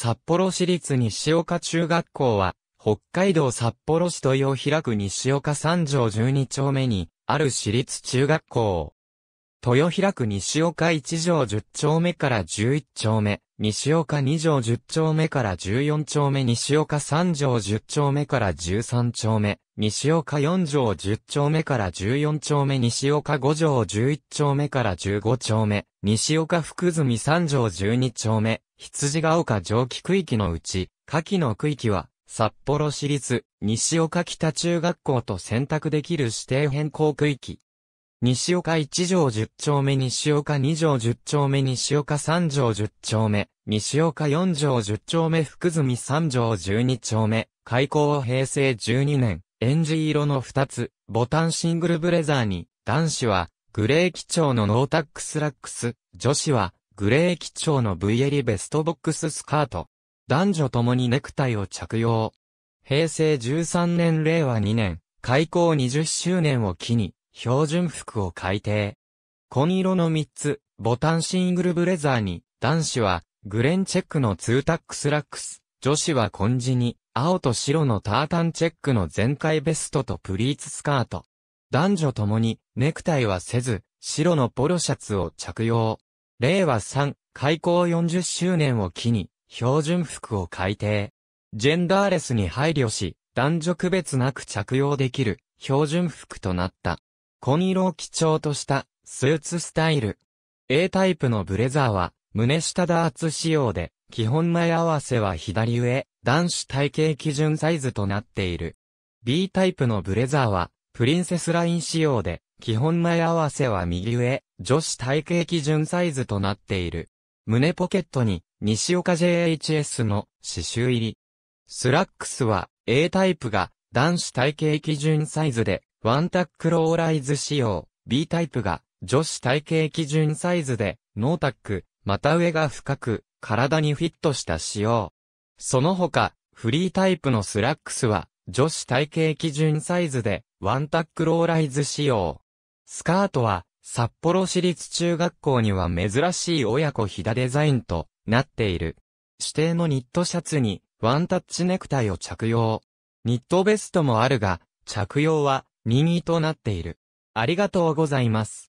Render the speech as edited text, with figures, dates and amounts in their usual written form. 札幌市立西岡中学校は、北海道札幌市豊平区西岡3条12丁目に、ある市立中学校。豊平区西岡1条10丁目から11丁目、西岡2条10丁目から14丁目、西岡3条10丁目から13丁目、西岡4条10丁目から14丁目、西岡5条11丁目から15丁目、西岡福住3条12丁目、羊ヶ丘蒸気区域のうち、下記の区域は、札幌市立西岡北中学校と選択できる指定変更区域。西岡1条10丁目、西岡2条10丁目、西岡3条10丁目、西岡4条10丁目、福住3条12丁目、開校平成12年、えんじ色の2つ、ボタンシングルブレザーに、男子は、グレー基調のノータックスラックス、女子は、グレー基調の V 襟ベストボックススカート。男女ともにネクタイを着用。平成13年令和2年、開校20周年を機に、標準服を改定。紺色の3つ、ボタンシングルブレザーに、男子は、グレンチェックのツータックスラックス、女子は紺地に、青と白のタータンチェックの全開ベストとプリーツスカート。男女ともに、ネクタイはせず、白のポロシャツを着用。令和3、開校40周年を機に、標準服を改定。ジェンダーレスに配慮し、男女区別なく着用できる標準服となった。紺色を基調としたスーツスタイル。A タイプのブレザーは胸下ダーツ仕様で、基本前合わせは左上、男子体型基準サイズとなっている。B タイプのブレザーはプリンセスライン仕様で、基本前合わせは右上、女子体型基準サイズとなっている。胸ポケットに西岡 JHS の刺繍入り。スラックスは A タイプが男子体型基準サイズでワンタックローライズ仕様。B タイプが女子体型基準サイズでノータック、また上が深く体にフィットした仕様。その他フリータイプのスラックスは女子体型基準サイズでワンタックローライズ仕様。スカートは札幌市立中学校には珍しい親子ひだデザインとなっている。指定のニットシャツにワンタッチネクタイを着用。ニットベストもあるが、着用は任意となっている。ありがとうございます。